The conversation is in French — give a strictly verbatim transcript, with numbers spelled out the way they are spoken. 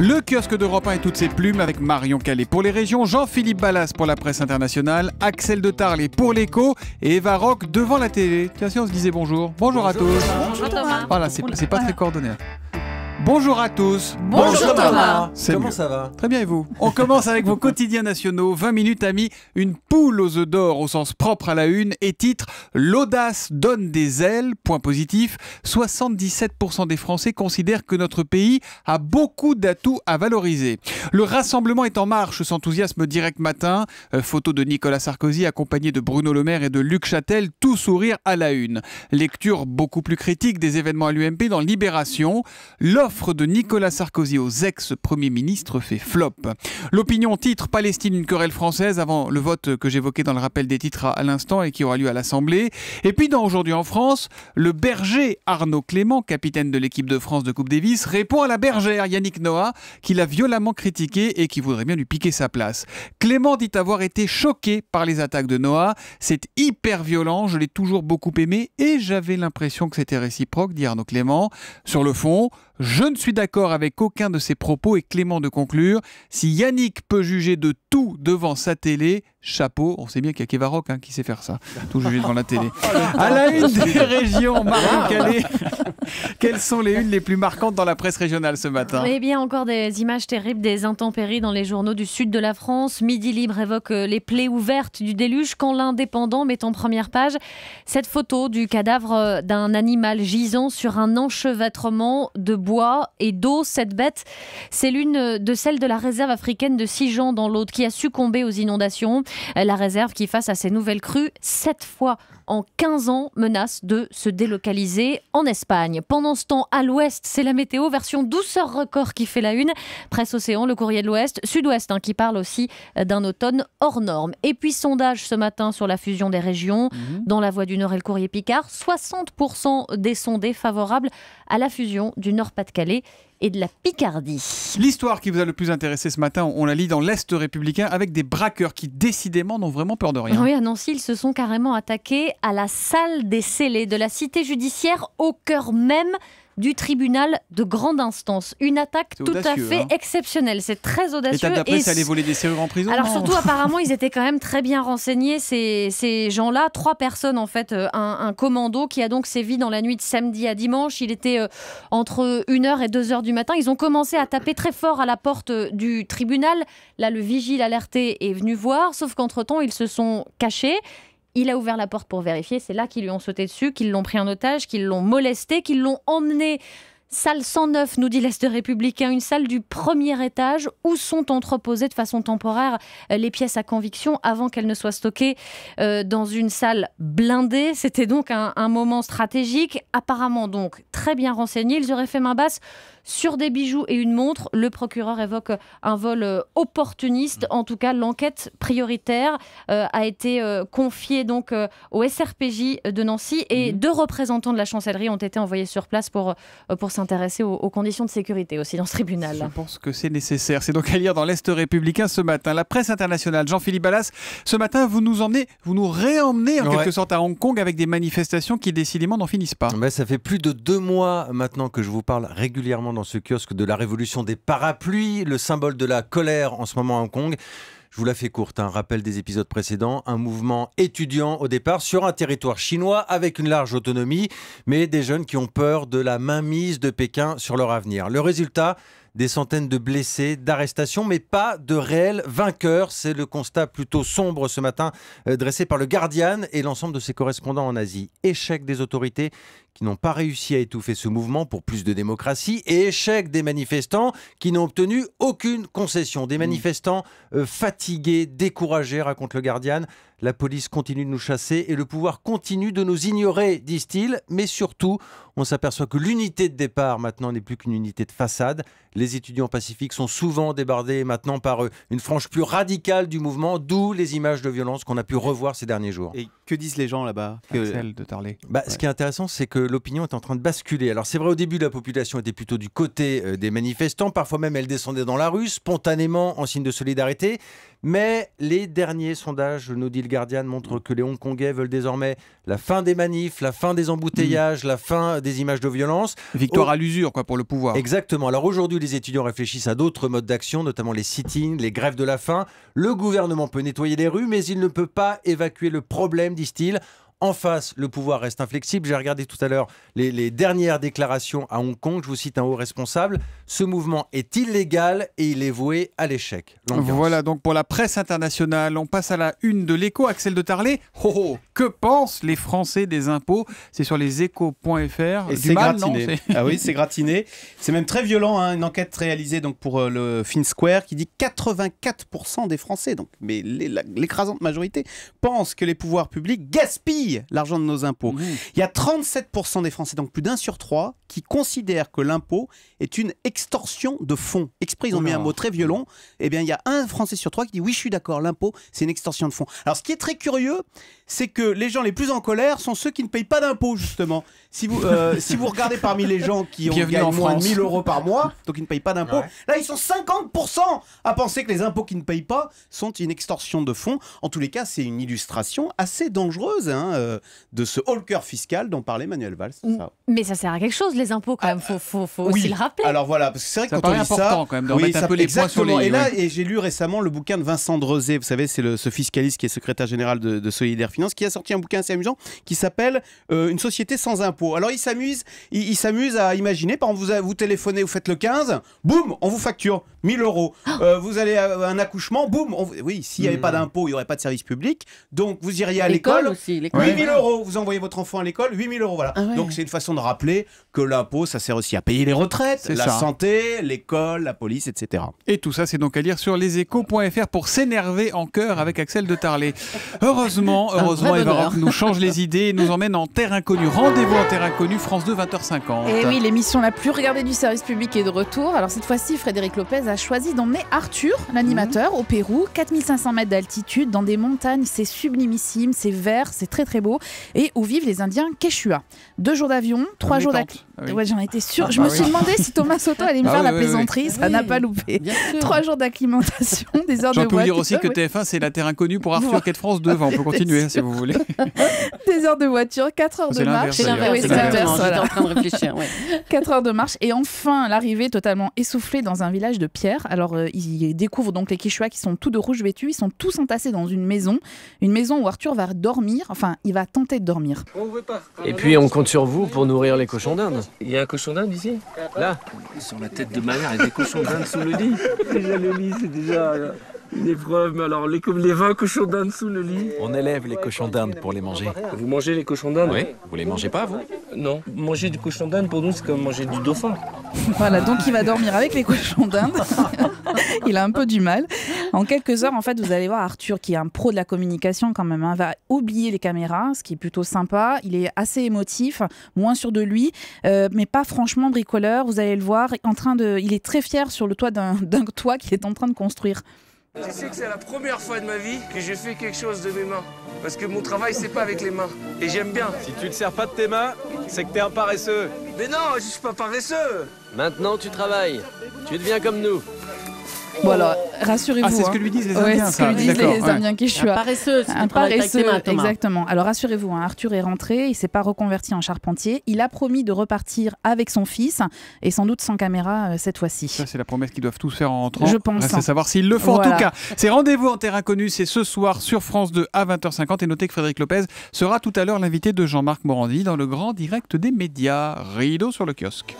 Le kiosque d'Europe un et toutes ses plumes avec Marion Calais pour les régions, Jean-Philippe Ballas pour la presse internationale, Axel de Tarlé pour l'écho et Eva Rock devant la télé. Tiens, si on se disait bonjour. Bonjour, bonjour à tous. Bonjour Thomas. Voilà, c'est pas très coordonné. Bonjour à tous. Bonjour Thomas. Comment ça va? Très bien, et vous? On commence avec vos quotidiens nationaux. vingt minutes amis, une poule aux œufs d'or au sens propre à la une et titre « L'audace donne des ailes », point positif. soixante-dix-sept pour cent des Français considèrent que notre pays a beaucoup d'atouts à valoriser. Le rassemblement est en marche, s'enthousiasme direct matin. Euh, photo de Nicolas Sarkozy accompagné de Bruno Le Maire et de Luc Châtel, tout sourire à la une. Lecture beaucoup plus critique des événements à l'U M P dans Libération. L'offre L'offre de Nicolas Sarkozy aux ex-premiers ministres fait flop. L'opinion titre Palestine, une querelle française avant le vote que j'évoquais dans le rappel des titres à l'instant et qui aura lieu à l'Assemblée. Et puis dans Aujourd'hui en France, le berger Arnaud Clément, capitaine de l'équipe de France de Coupe Davis, répond à la bergère Yannick Noah qui l'a violemment critiqué et qui voudrait bien lui piquer sa place. Clément dit avoir été choqué par les attaques de Noah. C'est hyper violent, je l'ai toujours beaucoup aimé et j'avais l'impression que c'était réciproque, dit Arnaud Clément. Sur le fond, je ne suis d'accord avec aucun de ses propos et Clément de conclure, si Yannick peut juger de tout devant sa télé, chapeau, on sait bien qu'il y a Eva Rock hein, qui sait faire ça, tout juger devant la télé. À la une des régions, Marion Calais, quelles sont les unes les plus marquantes dans la presse régionale ce matin? Eh bien encore des images terribles des intempéries dans les journaux du sud de la France. Midi Libre évoque les plaies ouvertes du déluge quand l'Indépendant met en première page cette photo du cadavre d'un animal gisant sur un enchevêtrement de bois. bois et d'eau. Cette bête, c'est l'une de celles de la réserve africaine de Sigean dans l'Aude qui a succombé aux inondations. La réserve qui, face à ces nouvelles crues, sept fois en quinze ans, menace de se délocaliser en Espagne. Pendant ce temps, à l'ouest, c'est la météo version douceur record qui fait la une. Presse-Océan, le courrier de l'ouest, sud-ouest hein, qui parle aussi d'un automne hors norme. Et puis sondage ce matin sur la fusion des régions. Mmh. Dans la Voix du Nord et le courrier Picard, soixante pour cent des sondés favorables à la fusion du Nord-Pas de Calais et de la Picardie. L'histoire qui vous a le plus intéressé ce matin, on la lit dans l'Est républicain avec des braqueurs qui décidément n'ont vraiment peur de rien. Oui, à Nancy, ils se sont carrément attaqués à la salle des scellés de la cité judiciaire au cœur même du tribunal de grande instance. Une attaque tout à fait hein. exceptionnelle. C'est très audacieux. Et d'après, ça allait voler des serrures en prison. Alors surtout, apparemment, ils étaient quand même très bien renseignés, ces, ces gens-là. Trois personnes, en fait. Un, un commando qui a donc sévi dans la nuit de samedi à dimanche. Il était euh, entre une heure et deux heures du matin. Ils ont commencé à taper très fort à la porte du tribunal. Là, le vigile alerté est venu voir. Sauf qu'entre-temps, ils se sont cachés. Il a ouvert la porte pour vérifier, c'est là qu'ils lui ont sauté dessus, qu'ils l'ont pris en otage, qu'ils l'ont molesté, qu'ils l'ont emmené. Salle cent neuf, nous dit l'Est républicain, une salle du premier étage où sont entreposées de façon temporaire les pièces à conviction avant qu'elles ne soient stockées euh, dans une salle blindée. C'était donc un, un moment stratégique. Apparemment donc très bien renseigné. Ils auraient fait main basse sur des bijoux et une montre. Le procureur évoque un vol euh, opportuniste. En tout cas, l'enquête prioritaire euh, a été euh, confiée donc euh, au S R P J de Nancy et mmh. deux représentants de la chancellerie ont été envoyés sur place pour euh, pour s'intéresser aux, aux conditions de sécurité aussi dans ce tribunal. Je pense que c'est nécessaire. C'est donc à lire dans l'Est républicain ce matin. La presse internationale, Jean-Philippe Ballas, ce matin, vous nous emmenez, vous nous réemmenez en ouais. quelque sorte à Hong Kong avec des manifestations qui décidément n'en finissent pas. Mais ça fait plus de deux mois maintenant que je vous parle régulièrement dans ce kiosque de la révolution des parapluies, le symbole de la colère en ce moment à Hong Kong. Je vous la fais courte, un hein. rappel des épisodes précédents, un mouvement étudiant au départ sur un territoire chinois avec une large autonomie, mais des jeunes qui ont peur de la mainmise de Pékin sur leur avenir. Le résultat, des centaines de blessés, d'arrestations, mais pas de réels vainqueurs. C'est le constat plutôt sombre ce matin euh, dressé par le Guardian et l'ensemble de ses correspondants en Asie. Échec des autorités qui n'ont pas réussi à étouffer ce mouvement pour plus de démocratie et échec des manifestants qui n'ont obtenu aucune concession. Des manifestants euh, fatigués, découragés, raconte le Guardian. La police continue de nous chasser et le pouvoir continue de nous ignorer, disent-ils. Mais surtout, on s'aperçoit que l'unité de départ maintenant n'est plus qu'une unité de façade. Les étudiants pacifiques sont souvent débordés maintenant par eux. Une frange plus radicale du mouvement, d'où les images de violence qu'on a pu revoir ces derniers jours. Et que disent les gens là-bas que... Axel de Tarlé. Bah, ouais. Ce qui est intéressant, c'est que l'opinion est en train de basculer. Alors c'est vrai, au début, la population était plutôt du côté euh, des manifestants. Parfois même, elle descendait dans la rue, spontanément, en signe de solidarité. Mais les derniers sondages, nous dit le Guardian, montrent que les Hongkongais veulent désormais la fin des manifs, la fin des embouteillages, mmh. la fin des images de violence. Victoire oh... à l'usure, quoi, pour le pouvoir. Exactement. Alors aujourd'hui, les étudiants réfléchissent à d'autres modes d'action, notamment les sit-ins, les grèves de la faim. Le gouvernement peut nettoyer les rues, mais il ne peut pas évacuer le problème, disent-ils. En face, le pouvoir reste inflexible. J'ai regardé tout à l'heure les, les dernières déclarations à Hong Kong. Je vous cite un haut responsable. Ce mouvement est illégal et il est voué à l'échec. Voilà donc pour la presse internationale. On passe à la une de l'Écho. Axel de Tarlé, oh, oh, que pensent les Français des impôts? C'est sur les échos point F R. Et c'est gratiné. Ah oui, c'est gratiné. C'est même très violent. Hein. Une enquête réalisée donc, pour euh, le Fin Square qui dit quatre-vingt-quatre pour cent des Français, donc, mais l'écrasante majorité, pensent que les pouvoirs publics gaspillent l'argent de nos impôts. Mmh. Il y a trente-sept pour cent des Français, donc plus d'un sur trois, qui considèrent que l'impôt est une extorsion de fonds. Exprès, ils ont oh mis un mot très violent. Eh bien, il y a un Français sur trois qui dit oui, je suis d'accord, l'impôt, c'est une extorsion de fonds. Alors, ce qui est très curieux, c'est que les gens les plus en colère sont ceux qui ne payent pas d'impôts, justement. Si vous, euh, si vous regardez parmi les gens qui ont gagné moins de mille euros par mois, donc ils ne payent pas d'impôts, ouais. là, ils sont cinquante pour cent à penser que les impôts qu'ils ne payent pas sont une extorsion de fonds. En tous les cas, c'est une illustration assez dangereuse, hein, de ce haut-le-cœur fiscal dont parlait Manuel Valls. Ça. Mais ça sert à quelque chose, les impôts, quand ah, même. Il faut, faut, faut oui. aussi le rappeler. Alors voilà, parce que c'est vrai que ça quand on lit ça... Quand même, de oui, ça un peu les points sur les... Et là, ouais. j'ai lu récemment le bouquin de Vincent Dreuzet, vous savez, c'est ce fiscaliste qui est secrétaire général de, de Solidaire Finance, qui a sorti un bouquin assez amusant qui s'appelle euh, Une société sans impôts. Alors il s'amuse il, il s'amuse à imaginer, par exemple, vous, vous téléphonez, vous faites le quinze, boum, on vous facture mille euros. Oh euh, vous allez à un accouchement, boum, on... oui, s'il n'y avait mmh. pas d'impôts, il n'y aurait pas de service public, donc vous iriez à l'école. aussi, l'école. Ouais. huit mille euros, vous envoyez votre enfant à l'école, huit mille euros, voilà. Ah ouais. Donc c'est une façon de rappeler que l'impôt, ça sert aussi à payer les retraites, la ça. santé, l'école, la police, et cetera. Et tout ça, c'est donc à lire sur les échos point F R pour s'énerver en cœur avec Axel de Tarlé. Heureusement, heureusement, Eva Rock nous change les idées et nous emmène en terre inconnue. Rendez-vous en terre inconnue, France deux, vingt heures cinquante. Et oui, l'émission la plus regardée du service public est de retour. Alors cette fois-ci, Frédéric Lopez a choisi d'emmener Arthur, l'animateur, mmh. au Pérou, quatre mille cinq cents mètres d'altitude, dans des montagnes. C'est sublimissime, c'est vert, c'est très très beau, et où vivent les Indiens Quechua. Deux jours d'avion, trois jours d'accueil. Ah oui. Ouais, j'en étais sûre. Ah, je bah me oui. suis demandé si Thomas Soto allait me ah faire oui, la oui, plaisanterie. Oui. Ça oui. n'a pas loupé. Trois jours d'acclimatation, des heures de voiture. Je peux vous dire aussi que T F un, c'est la terre inconnue pour Arthur Quai de France deux. Enfin, on peut continuer si vous voulez. Des heures de voiture, quatre heures de marche. C'est l'inverse. J'étais en train de réfléchir. Ouais. Quatre heures de marche et enfin l'arrivée totalement essoufflée dans un village de pierre. Alors euh, ils découvrent donc les Quechua qui sont tous de rouge vêtus. Ils sont tous entassés dans une maison, une maison où Arthur va dormir. Enfin, il va tenter de dormir. Et puis on compte sur vous pour nourrir les cochons d'Inde. Il y a un cochon d'Inde ici? Là? Sur la tête de ma mère, il y a des cochons d'Inde sous le lit. Déjà le lit, c'est déjà une épreuve, mais alors les, les vingt cochons d'Inde sous le lit. On élève les cochons d'Inde pour les manger. Vous mangez les cochons d'Inde? Oui. Vous les mangez pas, vous? Non. Manger du cochon d'Inde, pour nous, c'est comme manger du dauphin. Voilà, donc il va dormir avec les cochons d'Inde. Il a un peu du mal. En quelques heures, en fait, vous allez voir Arthur, qui est un pro de la communication quand même, hein, va oublier les caméras, ce qui est plutôt sympa. Il est assez émotif, moins sûr de lui, euh, mais pas franchement bricoleur. Vous allez le voir, en train de, il est très fier sur le toit d'un toit qu'il est en train de construire. Je sais que c'est la première fois de ma vie que je fais quelque chose de mes mains. Parce que mon travail, c'est pas avec les mains. Et j'aime bien. Si tu ne sers pas de tes mains, c'est que t'es un paresseux. Mais non, je suis pas paresseux. Maintenant, tu travailles. Tu deviens comme nous. Voilà, rassurez-vous. Ah, c'est ce que lui disent les Indiens. Ouais, c'est ce que lui disent les Indiens Quechua. Un paresseux, un paresseux, exactement. Alors rassurez-vous, hein, Arthur est rentré, il s'est pas reconverti en charpentier. Il a promis de repartir avec son fils et sans doute sans caméra euh, cette fois-ci. Ça, c'est la promesse qu'ils doivent tous faire en rentrant. Je pense. Reste à savoir s'ils le font. Voilà. En tout cas, c'est Rendez-vous en terre inconnue, c'est ce soir sur France deux à vingt heures cinquante. Et notez que Frédéric Lopez sera tout à l'heure l'invité de Jean-Marc Morandi dans le grand direct des médias. Rideau sur le kiosque.